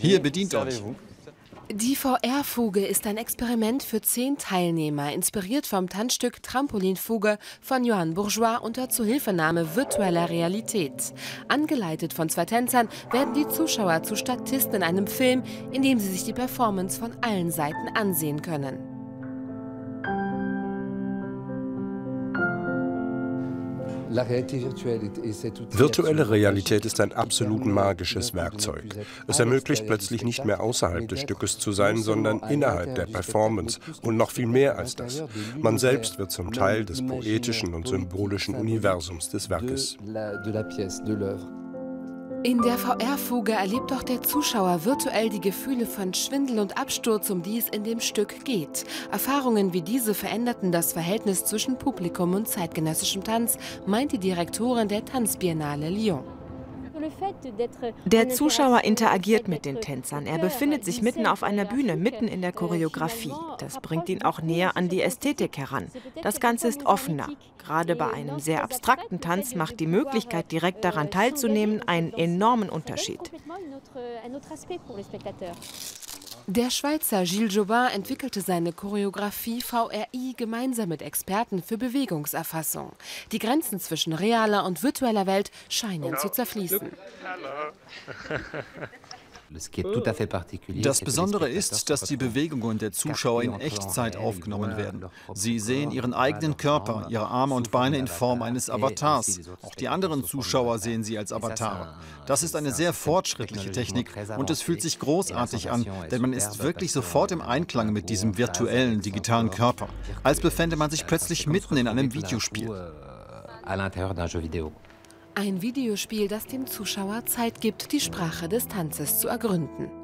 Hier, bedient euch. Die VR-Fuge ist ein Experiment für 10 Teilnehmer, inspiriert vom Tanzstück Trampolinfuge von Jean Bourgeois unter Zuhilfenahme virtueller Realität. Angeleitet von 2 Tänzern werden die Zuschauer zu Statisten in einem Film, in dem sie sich die Performance von allen Seiten ansehen können. Virtuelle Realität ist ein absolut magisches Werkzeug. Es ermöglicht plötzlich nicht mehr außerhalb des Stückes zu sein, sondern innerhalb der Performance und noch viel mehr als das. Man selbst wird zum Teil des poetischen und symbolischen Universums des Werkes. In der VR-Fuge erlebt auch der Zuschauer virtuell die Gefühle von Schwindel und Absturz, um die es in dem Stück geht. Erfahrungen wie diese veränderten das Verhältnis zwischen Publikum und zeitgenössischem Tanz, meint die Direktorin der Tanzbiennale Lyon. Der Zuschauer interagiert mit den Tänzern. Er befindet sich mitten auf einer Bühne, mitten in der Choreografie. Das bringt ihn auch näher an die Ästhetik heran. Das Ganze ist offener. Gerade bei einem sehr abstrakten Tanz macht die Möglichkeit, direkt daran teilzunehmen, einen enormen Unterschied. Der Schweizer Gilles Jobin entwickelte seine Choreografie VRI gemeinsam mit Experten für Bewegungserfassung. Die Grenzen zwischen realer und virtueller Welt scheinen zu zerfließen. Das Besondere ist, dass die Bewegungen der Zuschauer in Echtzeit aufgenommen werden. Sie sehen ihren eigenen Körper, ihre Arme und Beine in Form eines Avatars. Auch die anderen Zuschauer sehen sie als Avatare. Das ist eine sehr fortschrittliche Technik und es fühlt sich großartig an, denn man ist wirklich sofort im Einklang mit diesem virtuellen, digitalen Körper. Als befände man sich plötzlich mitten in einem Videospiel. Ein Videospiel, das dem Zuschauer Zeit gibt, die Sprache des Tanzes zu ergründen.